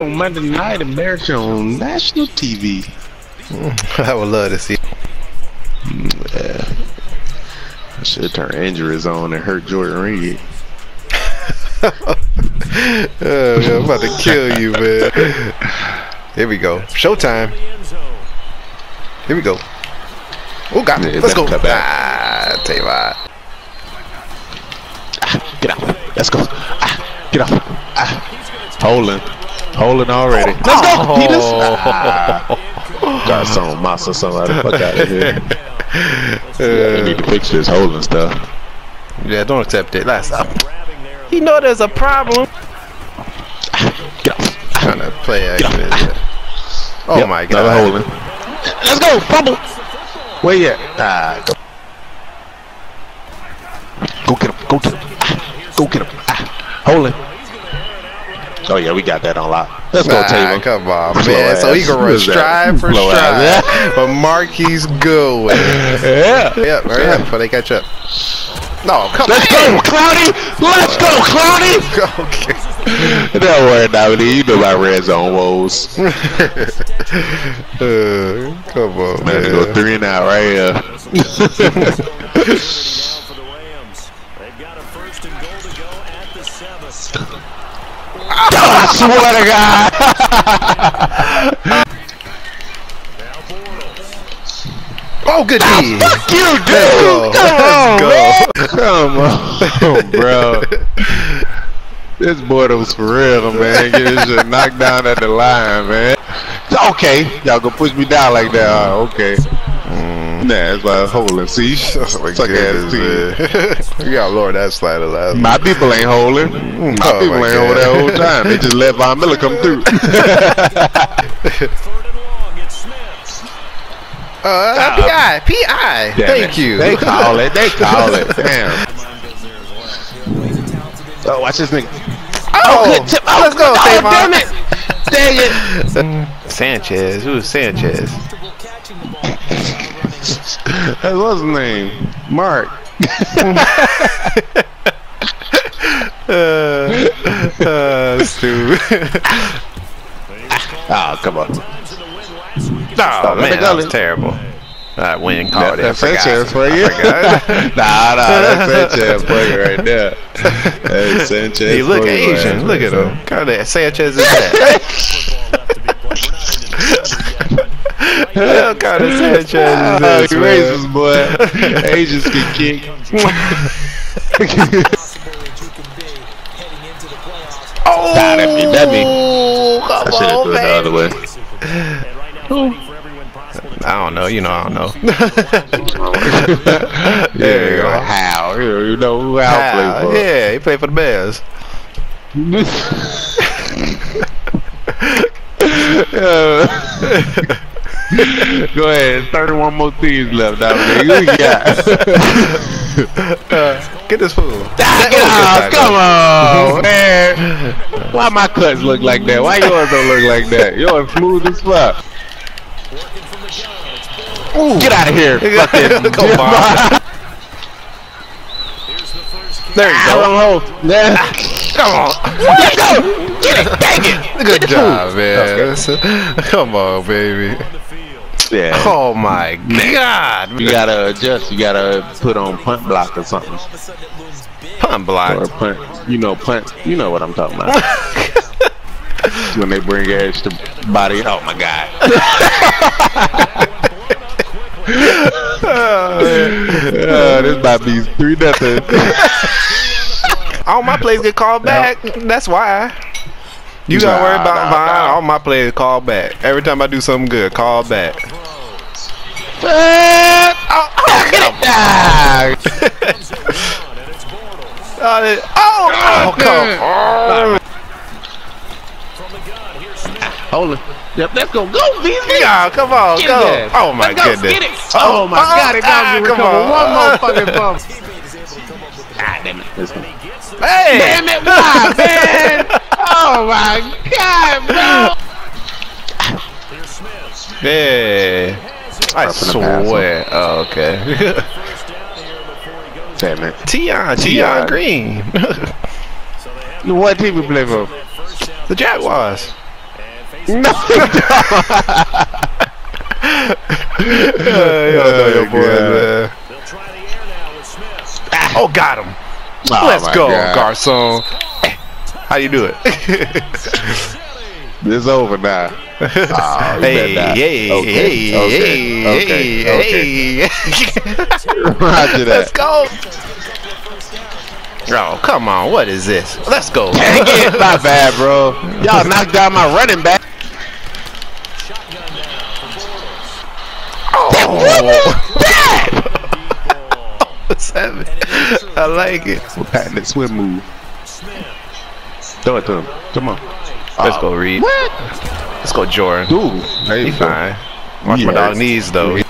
On Monday night, America on national TV. I would love to see. Yeah. I should turn injuries on and hurt Jordan Reed. Man, I'm about to kill you, man. Here we go. Showtime. Here we go. Oh, got me. Let's go. Ah, Tavon. Ah, get out. Let's go. Ah, get out. Ah. Holding already. Oh, let's go. Oh. Peters. Ah. Got some monster, somebody. Fuck out of here. Yeah, they need to fix this holding stuff. Yeah, don't accept it. Last up. You know there's a problem. Get up. Trying to play activity. Oh yep, my god. Holding. Let's go. Fumble. Where you at? Go get him. Go get him. Go get him. Holding. Oh yeah, we got that on lock. Let's go, Tabor. Come on, man. So he can run stride for stride. But Marquise Goodwin. Yeah. Yep, hurry up before they catch up. No, come on. Let's go, Clowney. Let's go, Clowney. Okay. Don't worry, Dominique. You know my red zone woes. Come on, man. Go 3 and out right here. They've got a first and goal to go at the 7. I swear to God. Oh, good D. Fuck you, dude. Come on, bro. This Bortles for real, man. Get this shit knocked down at the line, man. Okay, y'all gonna push me down like that? Okay. Nah, it's like holding. See, suck ass team. Yeah, Lord, that slider last. My people ain't holding. My people ain't holding that whole time. They just let Von Miller come through. PI. Thank you. They call it. They call it. Damn. Oh, watch this nigga. Oh, good tip. Oh, let's go. Oh, damn it. Dang it. Sanchez. Who is Sanchez? That was his name, Mark. Stupid. Oh, come on. Oh, man, that was terrible. That win called it. That's Sanchez for you. That's Sanchez for you right there. That's Sanchez. He look Asian. Look at him. Call that Sanchez is that. Hell, kind of Sanchez is this, racist, boy. Asians can kick. Oh, I should have threw it the other way. I don't know. You know, I don't know. There you go. How? You know who Hal played for? Yeah, he played for the Bears. Go ahead, 31 more teams left out there. You got get this fool. Oh, come on, man. Why my cuts look like that? Why yours don't look like that? Yours smooth as fuck. Ooh, get out of here. Fucking come on. There you go. Come on. Let's go. Get it. Dang it. Good job, man. Come on, baby. Yeah. Oh my God! You gotta adjust. You gotta put on punt block or something. Punt block. Or punt. You know punt. You know what I'm talking about. When they bring your extra body. Oh my God! This might be 3-0. All my plays get called back. That's why. You gotta worry about Vine. All my players call back. Every time I do something good, call back. Oh, get it! Oh, come on! Hold it. Yep, let's go. Go, VZ! Yeah, come on, go! Oh my goodness! Oh my God! Come on! One more fucking bump. God damn it. Hey! Damn it, wow, man! Oh my God, bro! Yeah. I swear. Oh, okay. Damn it. Tion Green. What team we play for? The Jaguars. No! Yo, boy, man. They'll try the air now with Smith. Ah. Oh, got him. Oh, let's go, God. Garcon. How you do it? It's over now. Oh, hey, hey, okay. hey. Roger that. Let's go. Oh, come on. What is this? Let's go. Not bad, bro. Y'all knocked down my running back. Oh, oh. Seven. I like it. We're patting that swim move. Throw it to him. Come on. Let's go, Reed. What? Let's go, Jordan. Dude, he fine. Watch my dog knees, though. Get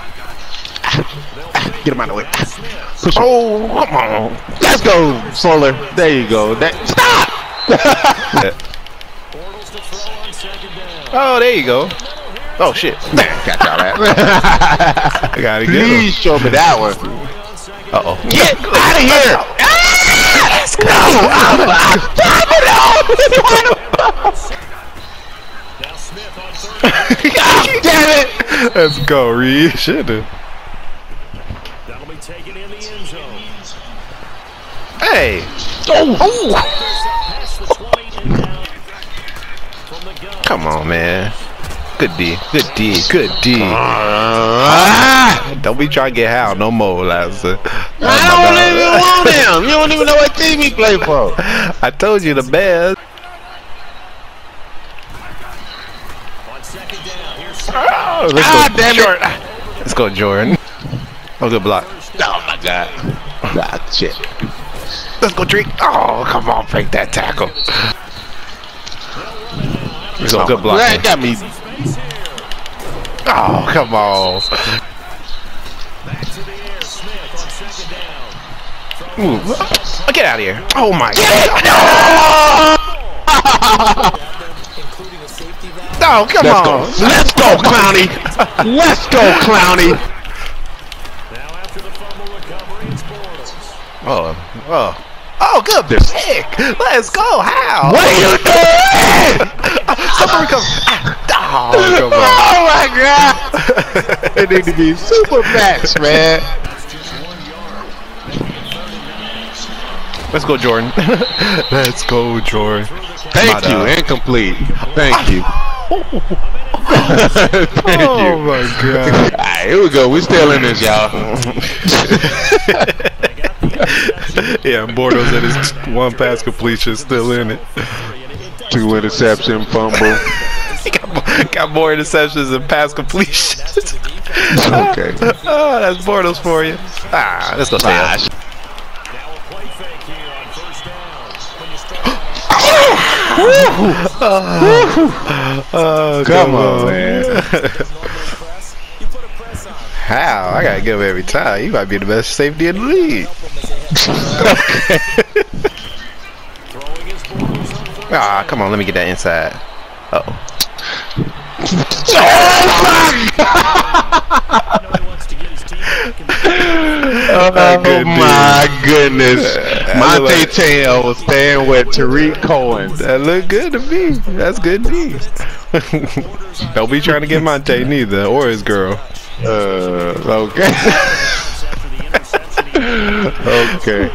him out of the way. Push him. Oh, come on. Let's go, Solar. There you go. That stop. Oh, there you go. Oh shit. Got y'all that. I gotta get him. Please show me that one. Uh oh. Get out of here. Let's go. God damn it. Let's go, Reed. Shit. Taken in the end zone. Hey! Oh! Oh. Come on, man. Good D. Good D. Good D. Don't be trying to get Hal no more, Lazza. I don't even want him. You don't even know what team he play for. I told you the best. On second down, here's damn it. Let's go, Jordan. Oh, good block. Oh my God! Ah, shit. Let's go, Drake. Oh, come on, break that tackle. Let's go, good block. That got me. Oh, come on. Ooh. Get out of here! Oh my God! Oh, come on! Let's go, Clowney! Let's go, Clowney! Oh, oh, oh! Good pick. Let's go, Hal. What are you doing? Super recover. Oh, oh my God! It need to be super backs, man. Let's go, Jordan. Let's go, Jordan. Thank you. Incomplete. Thank you. Thank you. Oh my God! All right, here we go. We still in this, y'all. Yeah, Bortles at his one pass completion, still in it. 2 interception, fumble. He got more interceptions than pass completion. Okay. Oh, that's Bortles for you. Ah, let's go. Oh, come on, man. How? I gotta give him every time. You might be the best safety in the league. Ah, oh, come on, let me get that inside. Uh oh. Oh my goodness. Monte Taylor was staying with Tarik Cohen. That looked good to me. That's good news. Don't be trying to get Monte neither, or his girl. Okay. Okay.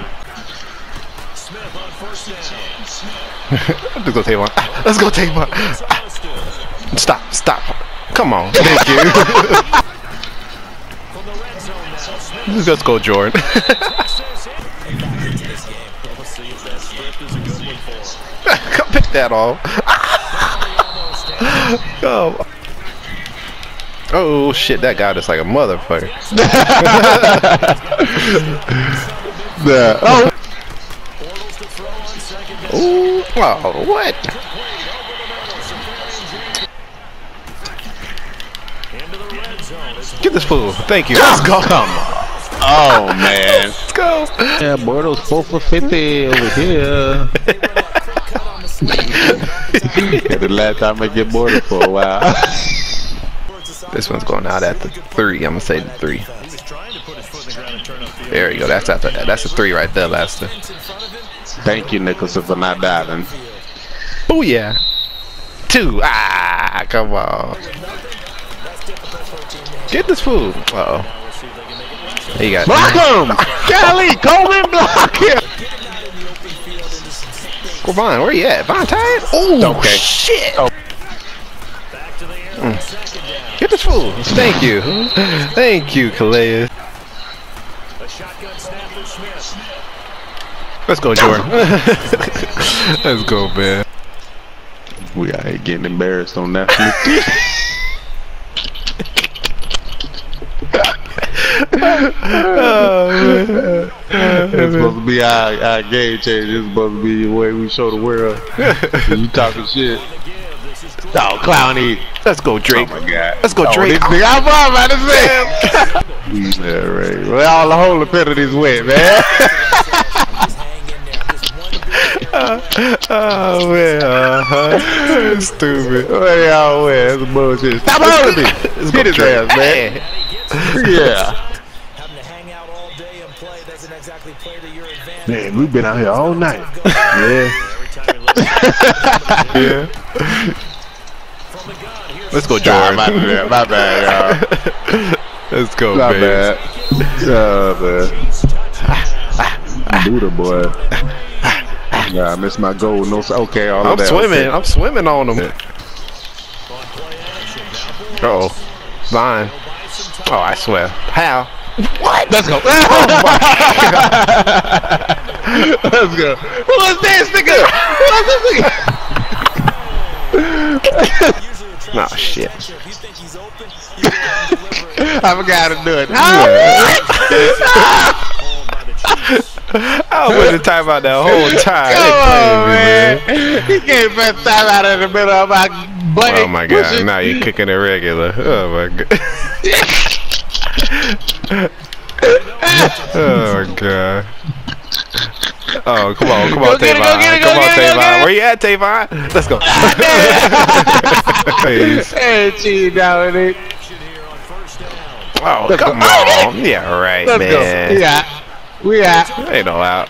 Let's go, Tavon. Let's go, Tavon. Stop, stop. Come on. Thank you. Let's go, Jordan. Come pick that off. Oh. Oh shit, that guy is like a motherfucker. Oh. Ooh, oh, what? Get this fool. Thank you. Let's go. Come on. Oh, man. Let's go. Yeah, Bortles 4 for 50 over here. The last time I get Bortles for a while. This one's going out at the 3. I'm gonna say the 3. There you go. That's after. That's a 3 right there, Lester. Thank you, Nicholson, for not diving. Oh yeah. 2. Ah. Come on. Get this food. Uh oh. There you go. Block him! Golly, Coleman, block him! Well, Von, where you at? Von tired? Oh, okay. Shit! Oh. Mm. Get this fool. Thank you. Thank you, Kalea. Let's go, Jordan. Let's go, man. We out here getting embarrassed on that. Oh, it's supposed to be our game changer. It's supposed to be the way we show the world. You talking shit. Oh, Clowney. Let's go, Drake. Oh, my God. Let's go, Drake. Oh, this nigga, I'm about to say. Yeah, right. Well, all the whole epidity's wet, man. Oh, man. Uh-huh. Stupid. Where y'all went? That's bullshit. Stop holding me. Let's get his ass, man. Yeah. Man, we've been out here all night. Yeah. Yeah. Let's go, Jordan. Nah, my bad, y'all. Let's go, my bad. Oh, Buddha boy. Nah, I missed my goal. No, okay, all of that. I'm swimming on him. Uh-oh. Vine. Oh, I swear. How? What? Let's go. Oh, my God. Let's go. Who is this nigga? Who is this nigga? Oh shit! I forgot to do it. I was in timeout that whole time. Come on, man. He can't pass timeout in the middle of my butt. Oh my God! Now you're kicking it regular. Oh my God! Oh my God! Oh, come on, come on, Tavon. Come on, Tavon. Where you at, Tavon? Let's go. Hey, G, Dominic. Oh, come on. Yeah, right, man. Yeah. We out. Ain't no out.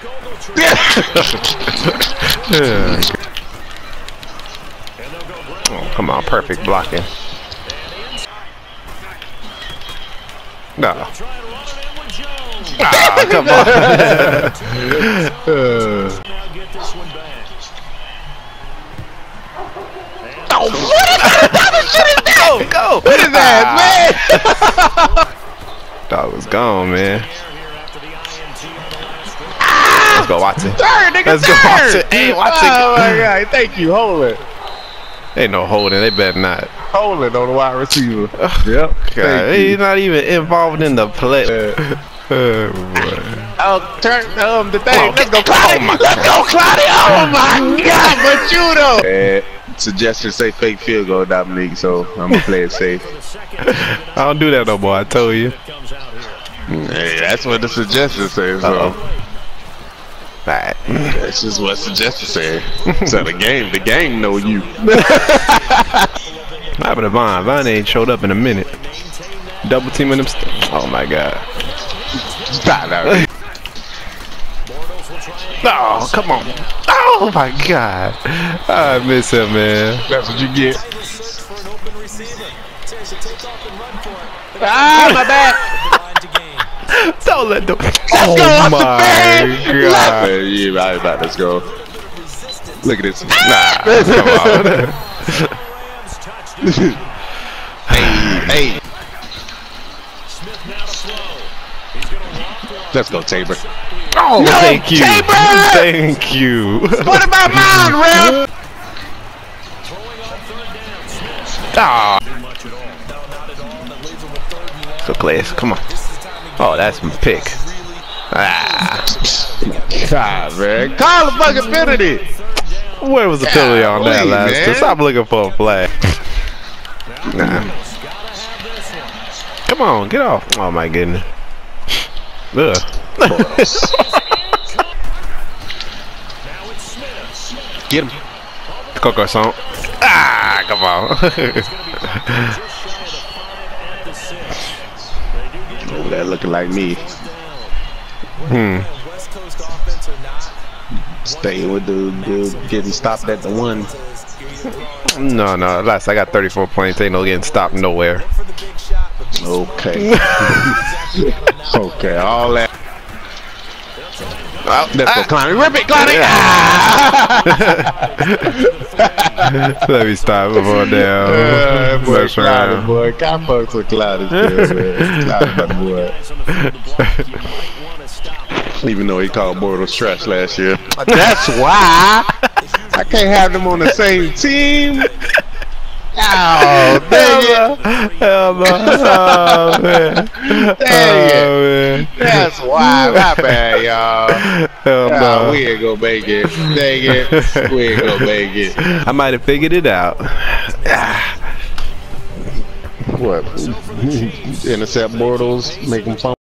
Oh, come on. Perfect blocking. No. Oh, come on. Oh, what is that? What the shit is that? Go. What is that, man? Dog was gone, man. Let's go, Watson. Third, nigga, let's go, Watson. Hey, Watson. Oh, my God. Thank you. Hold it. Ain't no holding. They better not. Holding on the wide receiver. Yep. God, he's not even involved in the play. Oh, turn the thing. Let's go, Claudio. Let's go, Claudio. Oh my God, but you know. Suggestion say fake field goal, Dominique. So I'm gonna play it safe. I don't do that no more. I told you. Hey, that's what the suggestion says. Uh -oh. All right. That's just what suggestion says. So the game know you. What happened to Von? Von ain't showed up in a minute. Double teaming them. Oh my God. Stop that. Oh, come on. Oh, my God. I miss him, man. That's what you get. Ah, my bad. Don't let them. Oh, let's go, my God. You're right about this, girl. Look at this. Nah, come on. Hey, hey. Let's go, Tabor. Oh, no, thank you. Tabor! Thank you. What about mine, Ram? Ah. So Clays, come on. Oh, that's my pick. Ah. God, man. Call the fucking penalty. Where was the penalty on that last time? Stop looking for a flag. Nah. Come on, get off. Oh, my goodness. Ugh. Get him. Coco Song. Ah, come on. Over there looking like me. Staying with the getting stopped at the one. No, last I got 34 points. Ain't no getting stopped nowhere. Okay. Okay, all that. Oh, that's for Clowney. Rip it, Clowney! Yeah. Let me stop him on down. Boy, Clowney, boy. God fucks with Clowney, boy. Even though he called Bortles trash last year. That's why I can't have them on the same team. Oh, dang it. Oh, man. Dang it. That's why. My bad, y'all. Oh, we ain't gonna make it. Dang it. We ain't gonna make it. I might have figured it out. What? Intercept Bortles, make him fumble.